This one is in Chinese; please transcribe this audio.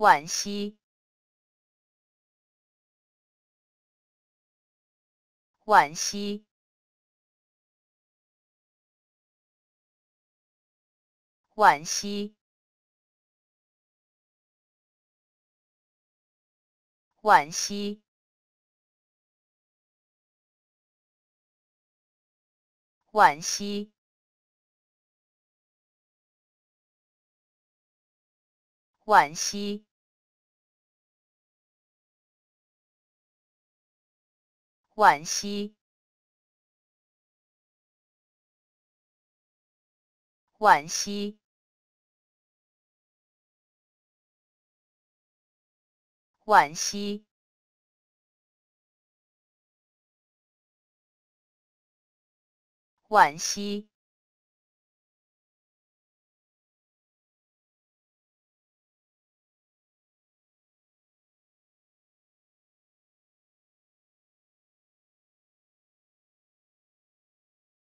惋惜，惋惜，惋惜，惋惜，惋惜。 惋惜，惋惜，惋惜，惋惜，惋惜。